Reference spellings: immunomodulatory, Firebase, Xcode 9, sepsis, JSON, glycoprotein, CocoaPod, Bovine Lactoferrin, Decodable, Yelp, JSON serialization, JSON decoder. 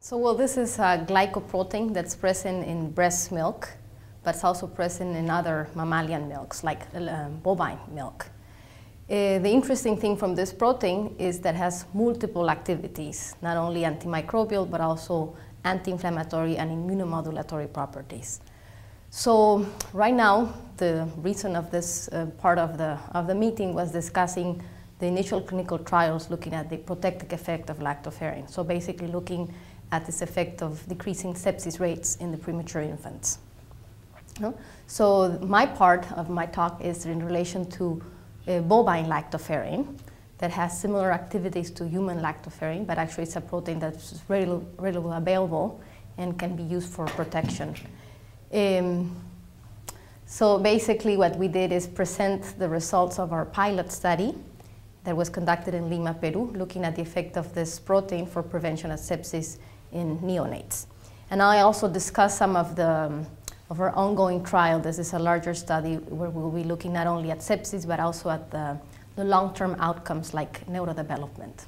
So, well, this is a glycoprotein that's present in breast milk, but it's also present in other mammalian milks, like bovine milk. The interesting thing from this protein is that it has multiple activities, not only antimicrobial, but also anti-inflammatory and immunomodulatory properties. So, right now, the reason of this part of the meeting was discussing the initial clinical trials looking at the protective effect of lactoferrin. So, basically looking at this effect of decreasing sepsis rates in the premature infants. So my part of my talk is in relation to bovine lactoferrin that has similar activities to human lactoferrin, but actually it's a protein that's readily available and can be used for protection. So basically what we did is present the results of our pilot study that was conducted in Lima, Peru, looking at the effect of this protein for prevention of sepsis in neonates. And I also discussed some of the of our ongoing trial. This is a larger study where we'll be looking not only at sepsis, but also at the long-term outcomes like neurodevelopment.